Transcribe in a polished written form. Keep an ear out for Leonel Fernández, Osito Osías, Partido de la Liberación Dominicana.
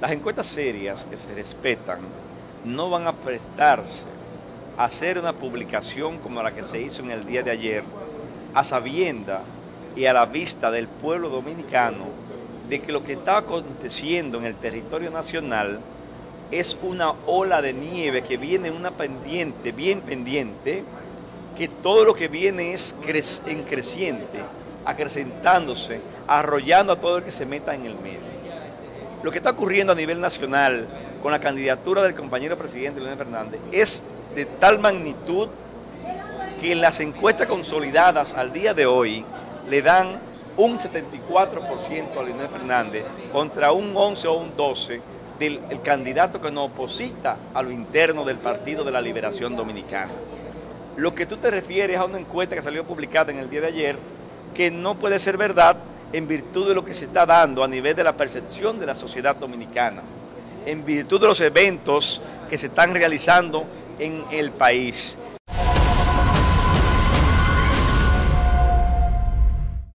Las encuestas serias que se respetan no van a prestarse a hacer una publicación como la que se hizo en el día de ayer, a sabienda y a la vista del pueblo dominicano de que lo que está aconteciendo en el territorio nacional es una ola de nieve que viene en una pendiente, bien pendiente, que todo lo que viene es en creciente, acrecentándose, arrollando a todo el que se meta en el medio. Lo que está ocurriendo a nivel nacional con la candidatura del compañero presidente Leonel Fernández es de tal magnitud que en las encuestas consolidadas al día de hoy le dan un 74% a Leonel Fernández contra un 11 o un 12% del candidato que nos oposita a lo interno del Partido de la Liberación Dominicana. Lo que tú te refieres a una encuesta que salió publicada en el día de ayer, que no puede ser verdad en virtud de lo que se está dando a nivel de la percepción de la sociedad dominicana, en virtud de los eventos que se están realizando en el país.